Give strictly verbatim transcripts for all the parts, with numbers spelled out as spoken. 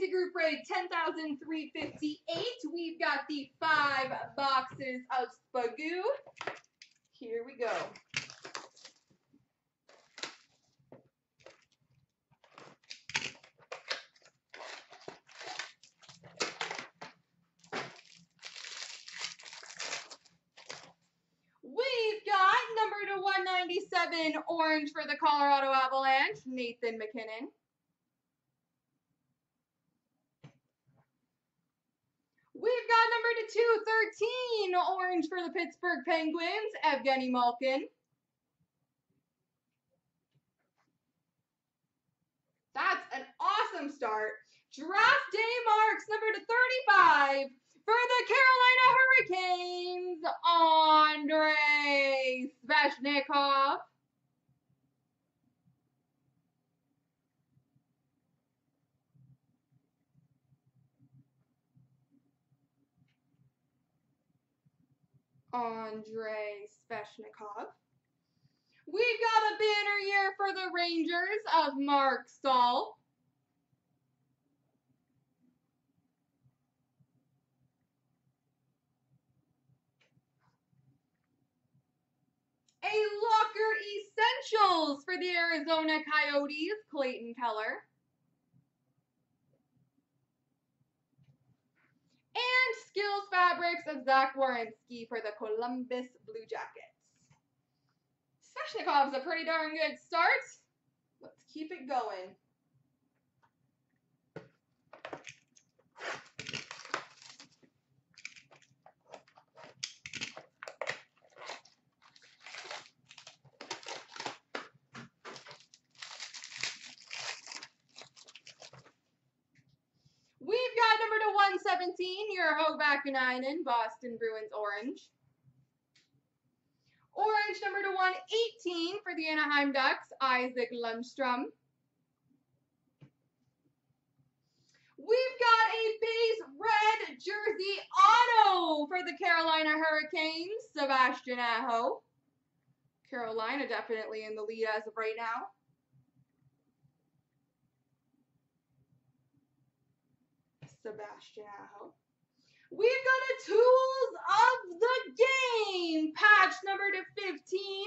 Fantasy Group rated ten thousand three hundred fifty-eight. We've got the five boxes of Spagoo. Here we go. one ninety-seven orange for the Colorado Avalanche, Nathan McKinnon. We've got number to two thirteen orange for the Pittsburgh Penguins, Evgeny Malkin. That's an awesome start. Draft Day Marks number to thirty-five for the Carolina Hurricanes, Andrei Svechnikov. Andrei Svechnikov. We've got a banner year for the Rangers of Mark Stahl. A Locker Essentials for the Arizona Coyotes, Clayton Keller. And Skills Fabrics of Zach Warinski for the Columbus Blue Jackets. Svechnikov's a pretty darn good start. Let's keep it going. Yarho Vakanainen, Boston Bruins orange. Orange number to one eighteen for the Anaheim Ducks, Isaac Lundstrom. We've got a base red jersey auto for the Carolina Hurricanes, Sebastian Aho. Carolina definitely in the lead as of right now. Sebastian Aho. We've got a Tools of the Game patch number to fifteen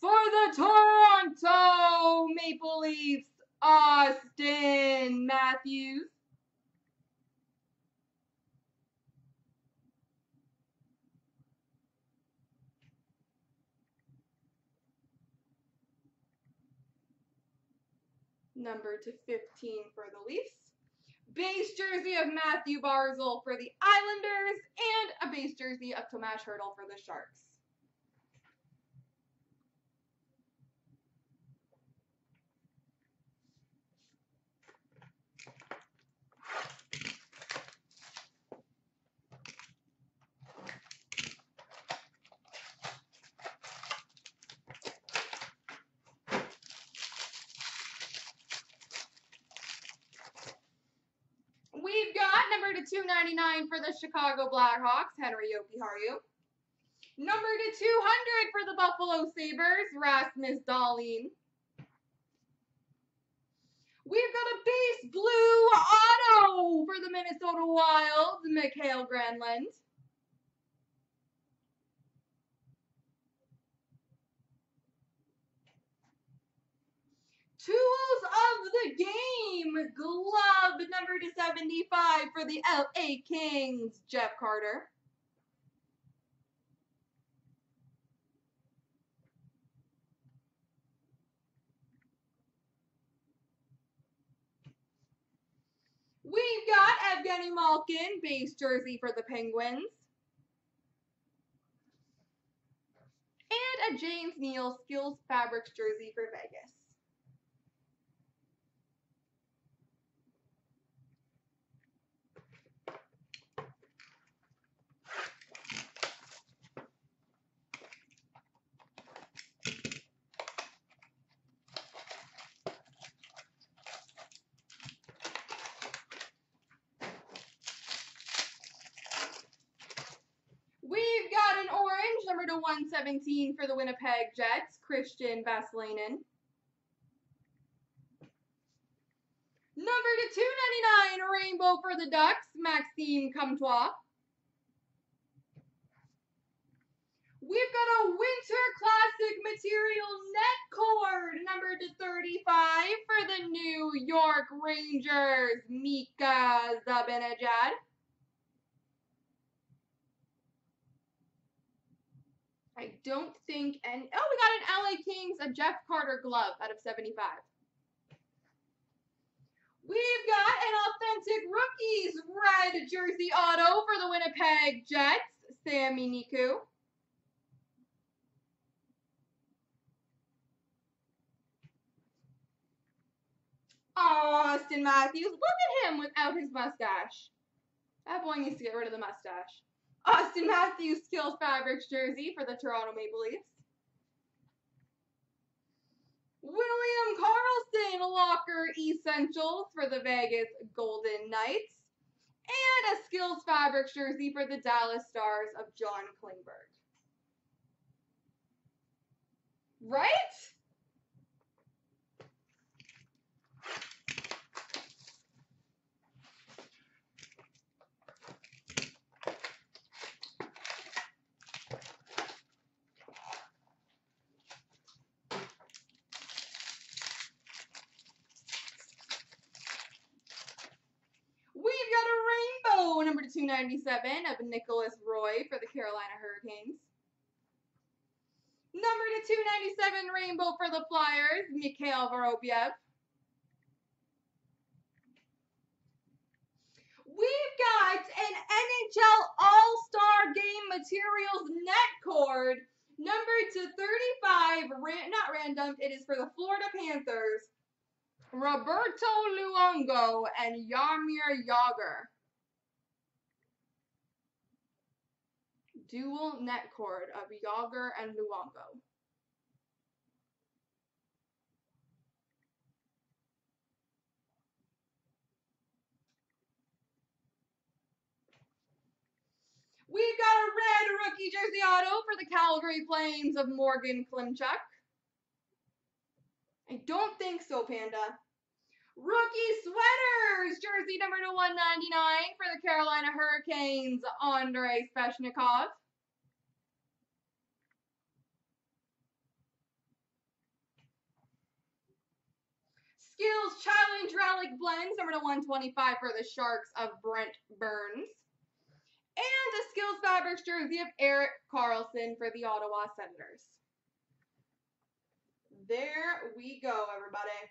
for the Toronto Maple Leafs, Auston Matthews. Number to fifteen for the Leafs. Base jersey of Matthew Barzal for the Islanders, and a base jersey of Tomas Hertl for the Sharks. Number to two ninety-nine for the Chicago Blackhawks, Henry Jokiharju. Number to two hundred for the Buffalo Sabres, Rasmus Dahlin. We've got a base blue auto for the Minnesota Wild, Mikhail Granlund. Tools of the Game glove number to seventy-five for the L A Kings, Jeff Carter. We've got Evgeny Malkin, base jersey for the Penguins. And a James Neal Skills Fabrics jersey for Vegas. To one seventeen for the Winnipeg Jets, Christian Vasilevskiy. Number to two ninety-nine rainbow for the Ducks, Maxime Comtois. We've got a Winter Classic Material Net Cord, number to thirty-five for the New York Rangers, Mika Zibanejad. I don't think, and oh, we got an L A Kings, a Jeff Carter glove out of seventy-five. We've got an Authentic Rookies red jersey auto for the Winnipeg Jets, Sammy Niku. Auston Matthews, look at him without his mustache. That boy needs to get rid of the mustache. Auston Matthews Skilled Fabrics jersey for the Toronto Maple Leafs. William Karlsson Locker Essentials for the Vegas Golden Knights. And a Skilled Fabrics jersey for the Dallas Stars of John Klingberg. Right? two ninety-seven of Nicholas Roy for the Carolina Hurricanes. Number to two ninety-seven rainbow for the Flyers, Mikhail Vorobiev. We've got an N H L All-Star Game Materials Net Cord, number to thirty-five, ran not random, it is for the Florida Panthers, Roberto Luongo and Jaromir Jagr. Dual net cord of Jagr and Luongo. We've got a red rookie jersey auto for the Calgary Flames of Morgan Klimchuk. I don't think so, Panda. Rookie sweaters, jersey number to one ninety-nine for the Carolina Hurricanes, Andrei Svechnikov. Skills Challenge Relic Blends, number to one twenty-five for the Sharks of Brent Burns. And a Skills Fabrics jersey of Erik Carlson for the Ottawa Senators. There we go, everybody.